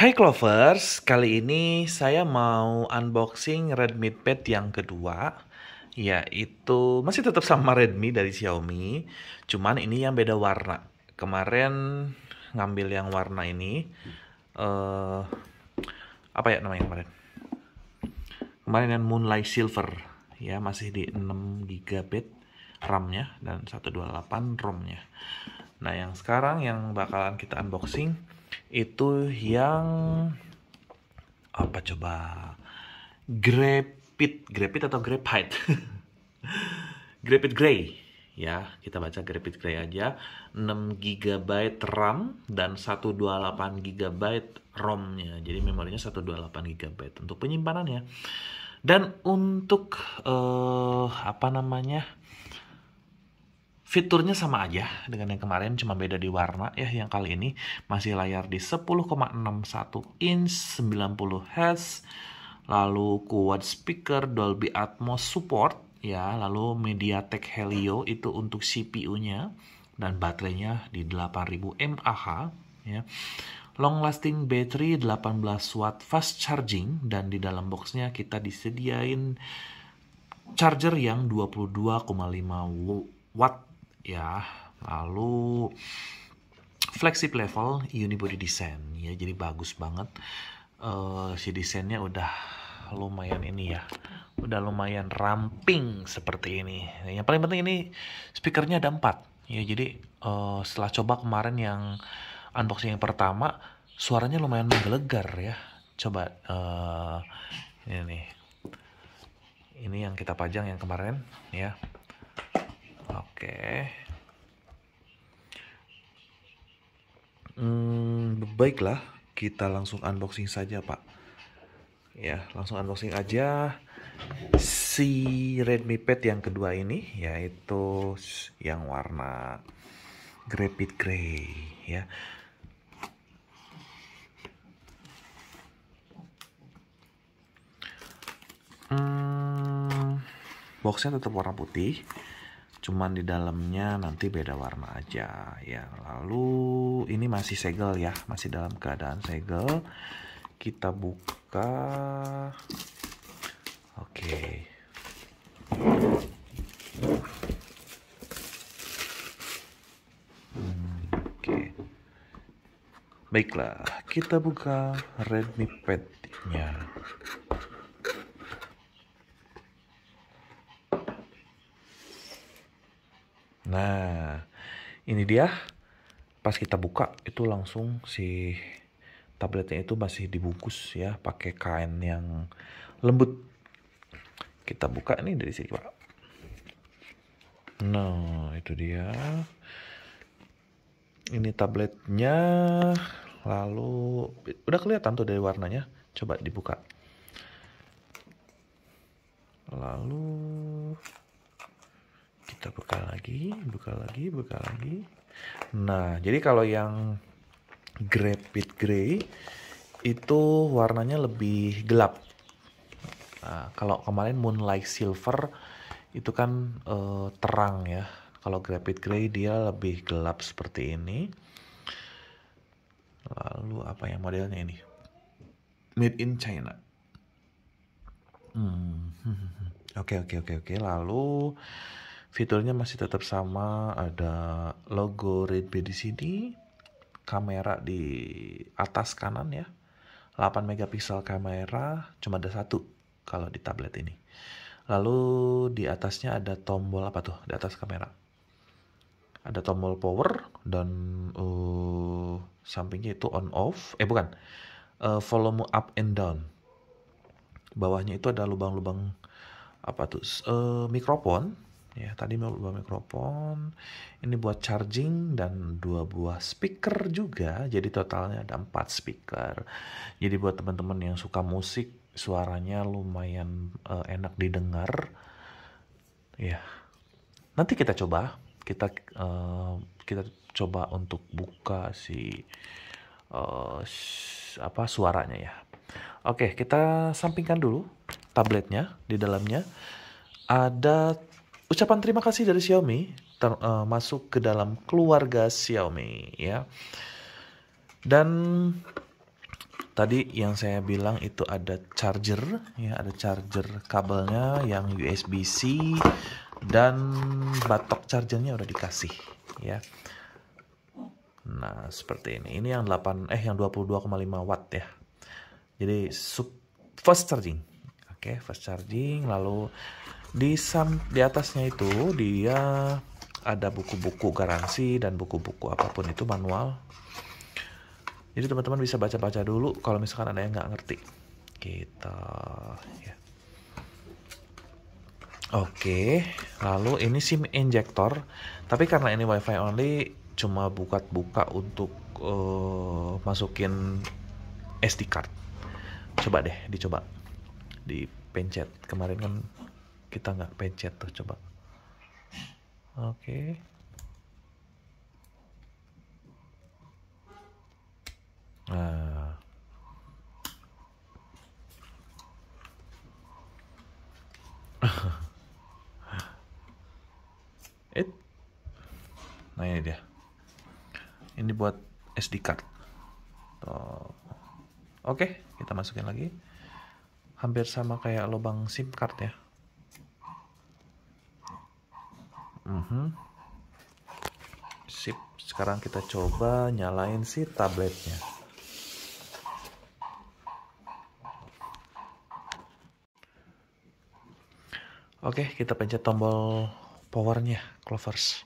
Hai Clovers, kali ini saya mau unboxing Redmi Pad yang kedua, yaitu masih tetap sama Redmi dari Xiaomi, cuman ini yang beda warna. Kemarin ngambil yang warna ini, apa ya namanya kemarin? Kemarin yang Moonlight Silver, ya masih di 6GB RAM-nya dan 128 ROM-nya. Nah yang sekarang yang bakalan kita unboxing itu yang apa coba, graphite Graphite Grey ya, kita baca Graphite Grey aja. 6GB RAM dan 128GB ROM-nya, jadi memorinya 128GB untuk penyimpanannya. Dan untuk apa namanya, fiturnya sama aja dengan yang kemarin, cuma beda di warna ya. Yang kali ini masih layar di 10,61 inch 90Hz, lalu quad speaker Dolby Atmos support ya, lalu MediaTek Helio itu untuk CPU-nya, dan baterainya di 8000 mAh ya. Long lasting battery 18 watt fast charging, dan di dalam boxnya kita disediain charger yang 22,5 watt ya, lalu flagship level unibody design ya, jadi bagus banget. Si desainnya udah lumayan ini ya, udah lumayan ramping seperti ini. Yang paling penting ini speakernya ada 4 ya, jadi setelah coba kemarin yang unboxing yang pertama, suaranya lumayan menggelegar ya. Coba ini nih, ini yang kita pajang yang kemarin ya. Oke, baiklah kita langsung unboxing saja Pak. Ya, langsung unboxing aja si Redmi Pad yang kedua ini, yaitu yang warna Graphite Grey ya. Boxnya tetap warna putih, cuman di dalamnya nanti beda warna aja ya. Lalu ini masih segel ya, masih dalam keadaan segel. Kita buka. Oke. Oke. Baiklah, kita buka Redmi Pad-nya. Nah, ini dia. Pas kita buka itu langsung si tabletnya itu masih dibungkus ya, pakai kain yang lembut. Kita buka ini dari sini Pak. Nah, itu dia. Ini tabletnya. Lalu udah kelihatan tuh dari warnanya. Coba dibuka. Lalu kita buka lagi. Nah, jadi kalau yang Graphite Grey itu warnanya lebih gelap. Nah, kalau kemarin Moonlight Silver itu kan terang ya. Kalau Graphite Grey dia lebih gelap seperti ini. Lalu apa yang modelnya ini? Made in China. Oke. Lalu fiturnya masih tetap sama, ada logo Redmi di sini, kamera di atas kanan ya, 8 megapiksel kamera, cuma ada 1 kalau di tablet ini. Lalu di atasnya ada tombol apa tuh di atas kamera? Ada tombol power dan sampingnya itu on off, volume up and down. Bawahnya itu ada lubang-lubang apa tuh? Mikrofon. Ya, tadi mau buat mikrofon, ini buat charging, dan 2 buah speaker juga, jadi totalnya ada 4 speaker. Jadi buat teman-teman yang suka musik, suaranya lumayan enak didengar. Ya, nanti kita coba untuk buka si apa suaranya ya. Oke, kita sampingkan dulu tabletnya. Di dalamnya ada ucapan terima kasih dari Xiaomi, masuk ke dalam keluarga Xiaomi ya. Dan Tadi yang saya bilang itu ada charger ya, ada charger kabelnya yang USB-C dan batok chargernya udah dikasih ya. Nah, seperti ini. Ini yang 22,5 watt ya. Jadi fast charging. Oke, fast charging. Lalu di atasnya itu dia ada buku-buku garansi dan buku-buku apapun itu manual. Jadi teman-teman bisa baca-baca dulu kalau misalkan ada yang nggak ngerti. Kita ya. Oke, lalu ini SIM injector. Tapi karena ini WiFi only, cuma buka-buka untuk masukin SD card. Coba deh, dicoba. Dipencet. Kemarin kan kita nggak pencet tuh, coba. Oke. Nah. Nah ini dia. Ini buat SD card. Tuh. Oke, kita masukin lagi. Hampir sama kayak lubang SIM card ya. Sip. Sekarang kita coba nyalain si tabletnya. Oke, kita pencet tombol powernya, Clovers.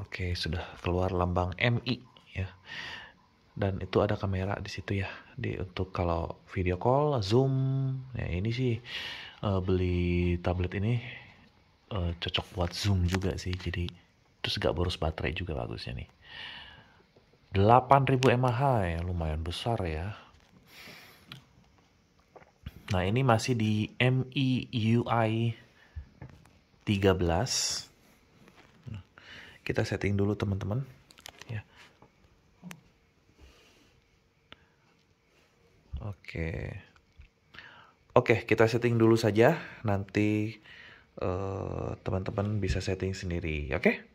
Oke, sudah keluar lambang MI ya. Dan itu ada kamera di situ ya. Untuk kalau video call, zoom. Ya ini sih beli tablet ini cocok buat zoom juga sih. Jadi terus gak boros baterai juga bagusnya nih. 8000 mAh, lumayan besar ya. Nah ini masih di MIUI 13. Kita setting dulu teman-teman ya. Oke, kita setting dulu saja. Nanti teman-teman bisa setting sendiri. Oke.